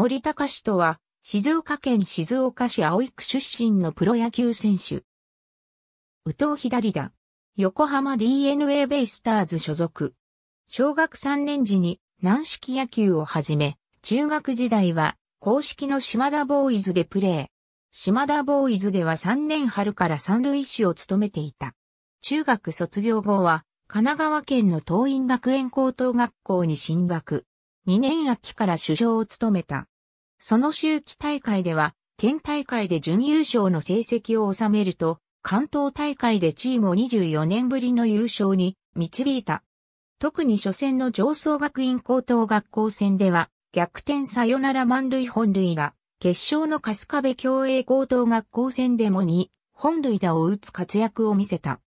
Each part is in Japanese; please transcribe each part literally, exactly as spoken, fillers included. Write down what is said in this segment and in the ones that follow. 森敬斗は、静岡県静岡市葵区出身のプロ野球選手。右投左打。横浜 ディーエヌエー ベイスターズ所属。小学さんねん時に軟式野球を始め、中学時代は硬式の島田ボーイズでプレー。島田ボーイズではさんねん春から三塁手を務めていた。中学卒業後は神奈川県の桐蔭学園高等学校に進学。にねん秋から主将を務めた。その秋季大会では、県大会で準優勝の成績を収めると、関東大会でチームをにじゅうよねんぶりの優勝に導いた。特に初戦の常総学院高等学校戦では逆転サヨナラ満塁本塁打、決勝の春日部共栄高等学校戦でもにほん塁打を打つ活躍を見せた。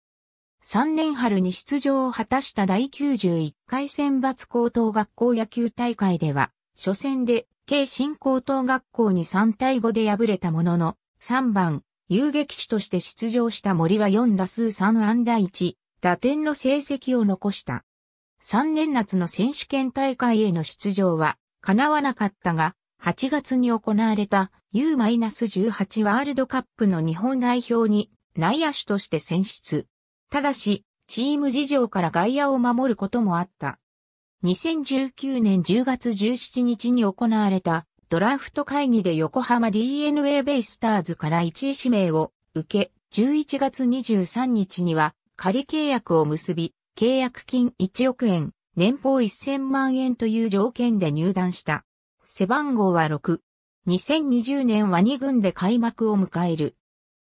さんねん春に出場を果たした第きゅうじゅういっかい選抜高等学校野球大会では初戦で京信高等学校にさんたいごで敗れたもののさんばん。遊撃手として出場した森はよんだすうさんあんだいちだてんの成績を残した。さんねん夏の選手権大会への出場は叶わなかったが、はちがつに行われた ユーじゅうはち ワールドカップの日本代表に内野手として選出。ただし、チーム事情から外野を守ることもあった。にせんじゅうきゅうねんじゅうがつじゅうしちにちに行われたドラフト会議で横浜 ディーエヌエー ベイスターズからいちい指名を受け、じゅういちがつにじゅうさんにちには仮契約を結び、契約金いちおくえん、年俸せんまんえんという条件で入団した。背番号はろく。にせんにじゅうねんはにぐんで開幕を迎える。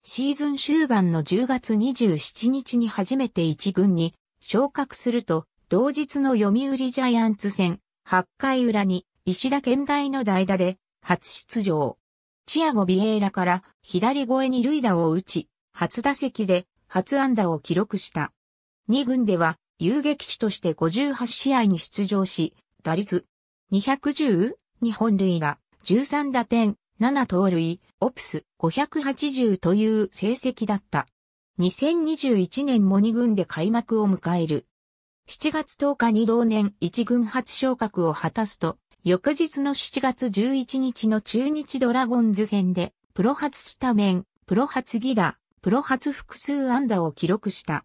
シーズン終盤のじゅうがつにじゅうしちにちに初めていちぐんに昇格すると、同日の読売ジャイアンツ戦、はちかいうらに、石田健大の代打で初出場。チアゴ・ビエイラから左越え二塁打を打ち、初打席で初安打を記録した。に軍では遊撃手としてごじゅうはちしあいに出場し、打率にひゃくじゅう、にほん塁打、じゅうさんだてん、ななとうるい、オプスごひゃくはちじゅうという成績だった。にせんにじゅういちねんもに軍で開幕を迎える。しちがつとおかに同年いち軍初昇格を果たすと、翌日のしちがつじゅういちにちの中日ドラゴンズ戦で、プロ初スタメン、プロ初犠打、プロ初複数安打を記録した。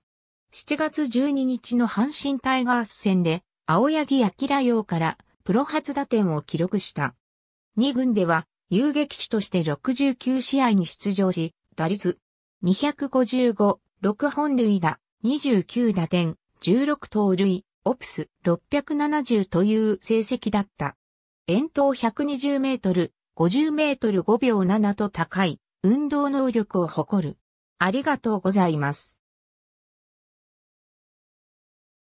しちがつじゅうににちの阪神タイガース戦で、青柳晃洋からプロ初打点を記録した。に軍では、遊撃手としてろくじゅうきゅうしあいに出場し、打率にひゃくごじゅうご、ろくほん塁打、にじゅうきゅうだてん、じゅうろくとうるい、オプスろっぴゃくななじゅうという成績だった。遠投ひゃくにじゅうメートル、ごじゅうメートルごびょうななと高い運動能力を誇る。ありがとうございます。